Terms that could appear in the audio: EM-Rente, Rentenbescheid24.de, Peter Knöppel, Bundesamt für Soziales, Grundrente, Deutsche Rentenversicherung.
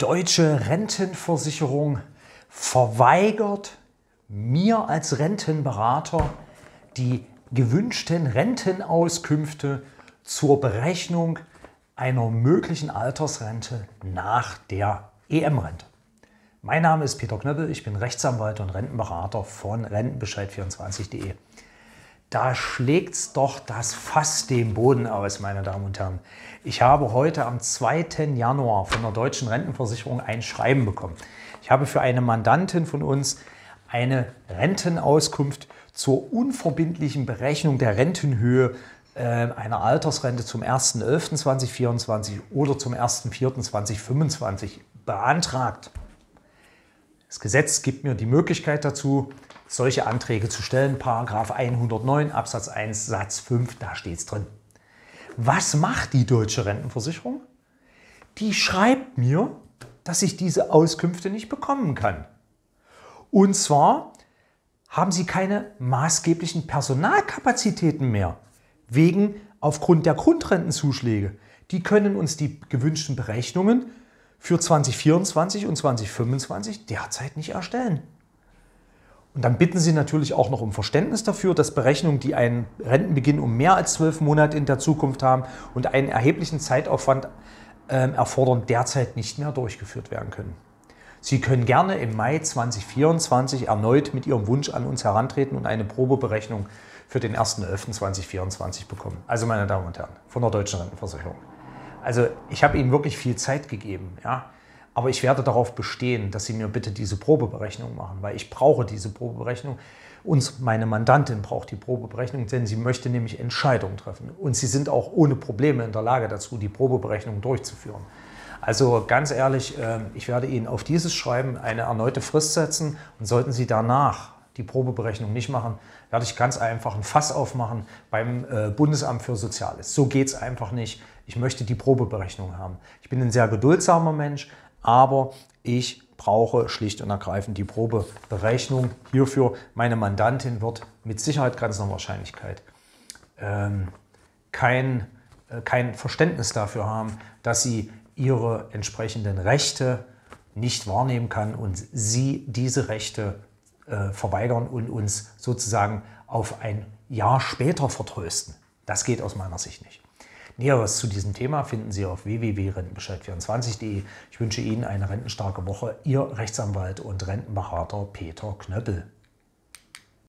Deutsche Rentenversicherung verweigert mir als Rentenberater die gewünschten Rentenauskünfte zur Berechnung einer möglichen Altersrente nach der EM-Rente. Mein Name ist Peter Knöppel, ich bin Rechtsanwalt und Rentenberater von Rentenbescheid24.de. Da schlägt's doch das Fass den Boden aus, meine Damen und Herren. Ich habe heute am 2. Januar von der Deutschen Rentenversicherung ein Schreiben bekommen. Ich habe für eine Mandantin von uns eine Rentenauskunft zur unverbindlichen Berechnung der Rentenhöhe einer Altersrente zum 1.11.2024 oder zum 1.04.2025 beantragt. Das Gesetz gibt mir die Möglichkeit dazu, solche Anträge zu stellen, § 109 Absatz 1 Satz 5, da steht es drin. Was macht die Deutsche Rentenversicherung? Die schreibt mir, dass ich diese Auskünfte nicht bekommen kann. Und zwar haben sie keine maßgeblichen Personalkapazitäten mehr, aufgrund der Grundrentenzuschläge. Die können uns die gewünschten Berechnungen für 2024 und 2025 derzeit nicht erstellen. Und dann bitten sie natürlich auch noch um Verständnis dafür, dass Berechnungen, die einen Rentenbeginn um mehr als 12 Monate in der Zukunft haben und einen erheblichen Zeitaufwand erfordern, derzeit nicht mehr durchgeführt werden können. Sie können gerne im Mai 2024 erneut mit Ihrem Wunsch an uns herantreten und eine Probeberechnung für den 1.11.2024 bekommen. Also, meine Damen und Herren, von der Deutschen Rentenversicherung. Also, ich habe Ihnen wirklich viel Zeit gegeben, ja? Aber ich werde darauf bestehen, dass Sie mir bitte diese Probeberechnung machen, weil ich brauche diese Probeberechnung und meine Mandantin braucht die Probeberechnung, denn sie möchte nämlich Entscheidungen treffen. Und Sie sind auch ohne Probleme in der Lage dazu, die Probeberechnung durchzuführen. Also ganz ehrlich, ich werde Ihnen auf dieses Schreiben eine erneute Frist setzen und sollten Sie danach die Probeberechnung nicht machen, werde ich ganz einfach ein Fass aufmachen beim Bundesamt für Soziales. So geht es einfach nicht. Ich möchte die Probeberechnung haben. Ich bin ein sehr geduldsamer Mensch, aber ich brauche schlicht und ergreifend die Probeberechnung hierfür. Meine Mandantin wird mit Sicherheit ganz nach Wahrscheinlichkeit kein Verständnis dafür haben, dass sie ihre entsprechenden Rechte nicht wahrnehmen kann und sie diese Rechte verweigern und uns sozusagen auf ein Jahr später vertrösten. Das geht aus meiner Sicht nicht. Näheres zu diesem Thema finden Sie auf www.rentenbescheid24.de. Ich wünsche Ihnen eine rentenstarke Woche. Ihr Rechtsanwalt und Rentenberater Peter Knöppel.